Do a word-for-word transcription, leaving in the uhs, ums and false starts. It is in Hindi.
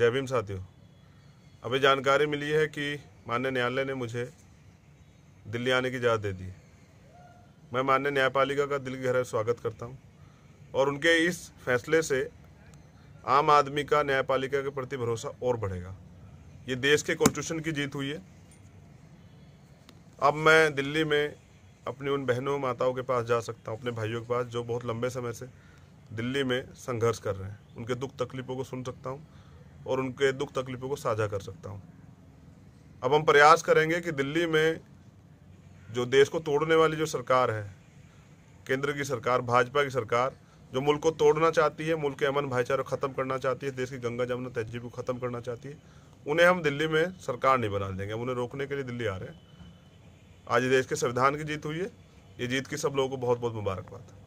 जय भीम साथियों, अभी जानकारी मिली है कि माननीय न्यायालय ने मुझे दिल्ली आने की इजाज़त दे दी। मैं माननीय न्यायपालिका का दिल की गहराई से स्वागत करता हूँ और उनके इस फैसले से आम आदमी का न्यायपालिका के प्रति भरोसा और बढ़ेगा। ये देश के कॉन्स्टिट्यूशन की जीत हुई है। अब मैं दिल्ली में अपनी उन बहनों माताओं के पास जा सकता हूँ, अपने भाइयों के पास जो बहुत लंबे समय से दिल्ली में संघर्ष कर रहे हैं, उनके दुख तकलीफ़ों को सुन सकता हूँ और उनके दुख तकलीफ़ों को साझा कर सकता हूँ। अब हम प्रयास करेंगे कि दिल्ली में जो देश को तोड़ने वाली जो सरकार है, केंद्र की सरकार, भाजपा की सरकार, जो मुल्क को तोड़ना चाहती है, मुल्क के अमन भाईचारे को ख़त्म करना चाहती है, देश की गंगा जमुना तहजीब को ख़त्म करना चाहती है, उन्हें हम दिल्ली में सरकार नहीं बना देंगे। हम उन्हें रोकने के लिए दिल्ली आ रहे हैं। आज देश के संविधान की जीत हुई है। ये जीत की सब लोगों को बहुत बहुत मुबारकबाद।